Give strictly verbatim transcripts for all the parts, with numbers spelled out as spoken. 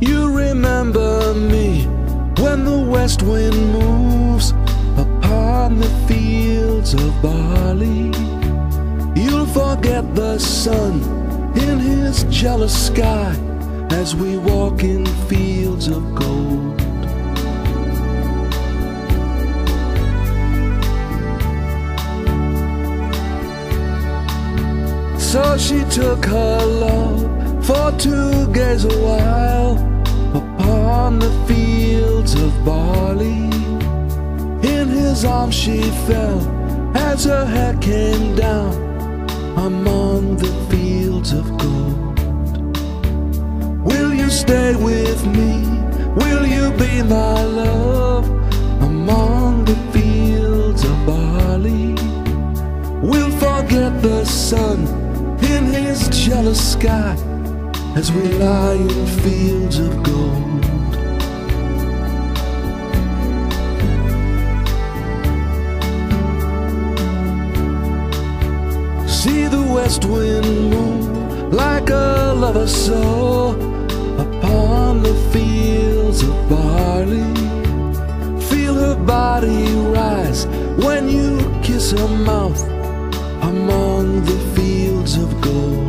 You remember me when the west wind moves upon the fields of barley. You'll forget the sun in his jealous sky as we walk in fields of gold. So she took her love for to gaze a while upon the fields of barley. In his arms she fell as her head came down among the fields of gold. Will you stay with me? Will you be my love among the fields of barley? We'll forget the sun in his jealous sky as we lie in fields of gold. See the west wind move like a lover soul upon the fields of barley. Feel her body rise when you kiss her mouth among the fields of gold.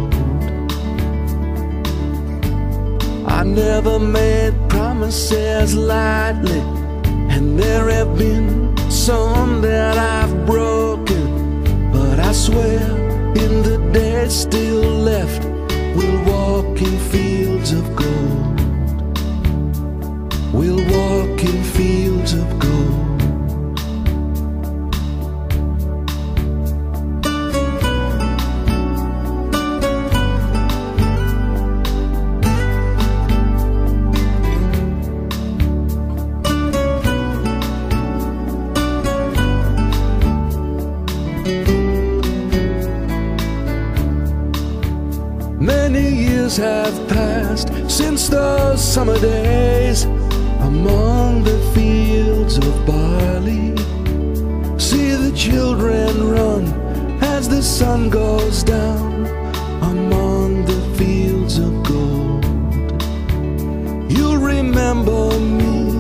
I never made promises lightly, and there have been some that I've broken, but I swear in the days still left we'll walk in fields of gold. We'll walk in fields of gold. Many years have passed since those summer days among the fields of barley. See the children run as the sun goes down among the fields of gold. You'll remember me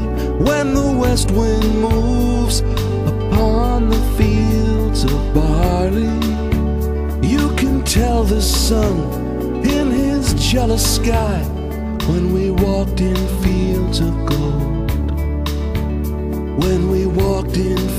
when the west wind moves upon the fields of barley. You can tell the sun in his jealous sky when we walked in fields of gold. When we walked in